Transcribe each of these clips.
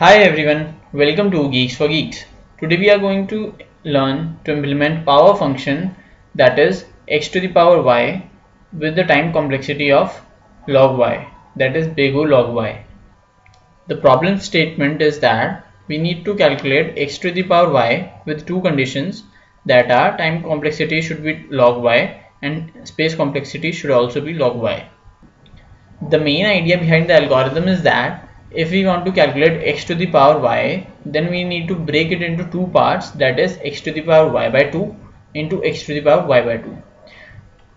Hi everyone, welcome to Geeks for Geeks. Today we are going to learn to implement power function, that is x to the power y with the time complexity of log y, that is big O log y. The problem statement is that we need to calculate x to the power y with two conditions, that are time complexity should be log y and space complexity should also be log y. The main idea behind the algorithm is that if we want to calculate x to the power y, then we need to break it into two parts, that is x to the power y by 2 into x to the power y by 2.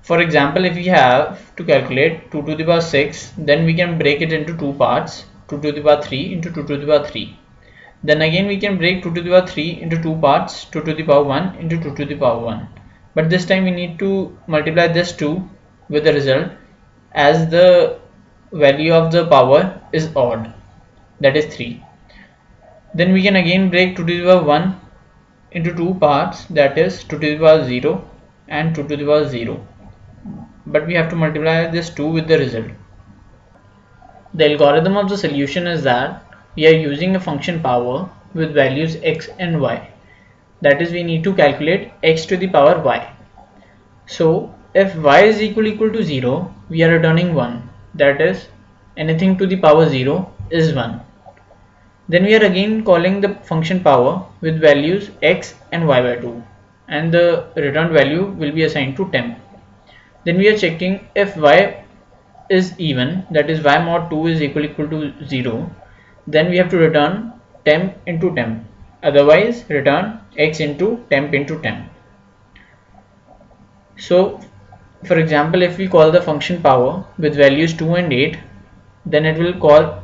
For example, if we have to calculate 2 to the power 6, then we can break it into two parts, 2 to the power 3 into 2 to the power 3. Then again we can break 2 to the power 3 into two parts, 2 to the power 1 into 2 to the power 1. But this time we need to multiply this 2 with the result, as the value of the power is odd, that is 3. Then we can again break 2 to the power 1 into two parts, that is 2 to the power 0 and 2 to the power 0. But we have to multiply this 2 with the result. The algorithm of the solution is that we are using a function power with values x and y. That is, we need to calculate x to the power y. So if y is equal to 0, we are returning 1. That is, anything to the power 0 is 1. Then we are again calling the function power with values x and y by 2, and the returned value will be assigned to temp. Then we are checking if y is even, that is y mod 2 is equal to 0, then we have to return temp into temp, otherwise return x into temp. So for example, if we call the function power with values 2 and 8, then it will call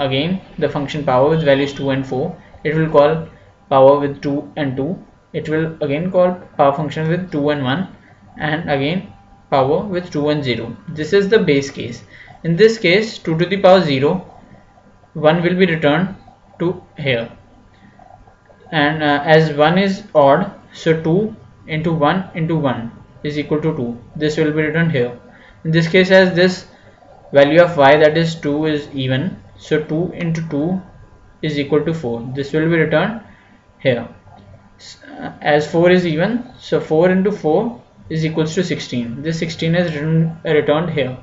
again the function power with values 2 and 4. It will call power with 2 and 2. It will again call power function with 2 and 1, and again power with 2 and 0. This is the base case. In this case, 2 to the power 0, 1 will be returned to here. And as 1 is odd, so 2 into 1 is equal to 2. This will be returned here. In this case, as this value of y, that is 2, is even, so 2 into 2 is equal to 4. This will be returned here. As 4 is even, so 4 into 4 is equals to 16. This 16 is returned here.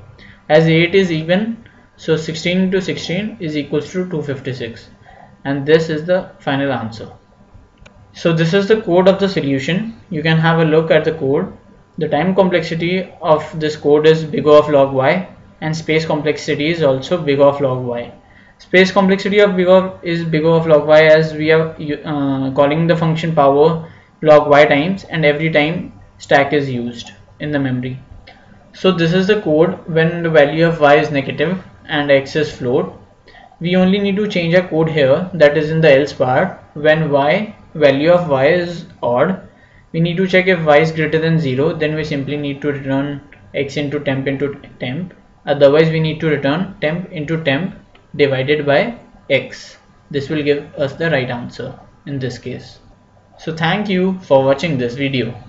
As 8 is even, so 16 into 16 is equals to 256, and this is the final answer. So this is the code of the solution. You can have a look at the code. The time complexity of this code is big O of log y, and space complexity is also big O of log y. Space complexity of big O is big O of log y, as we are calling the function power log y times, and every time stack is used in the memory. So this is the code when the value of y is negative and x is float. We only need to change our code here, that is in the else part. When y, value of y is odd, we need to check if y is greater than 0, then we simply need to return x into temp, otherwise we need to return temp into temp divided by x. This will give us the right answer in this case. So thank you for watching this video.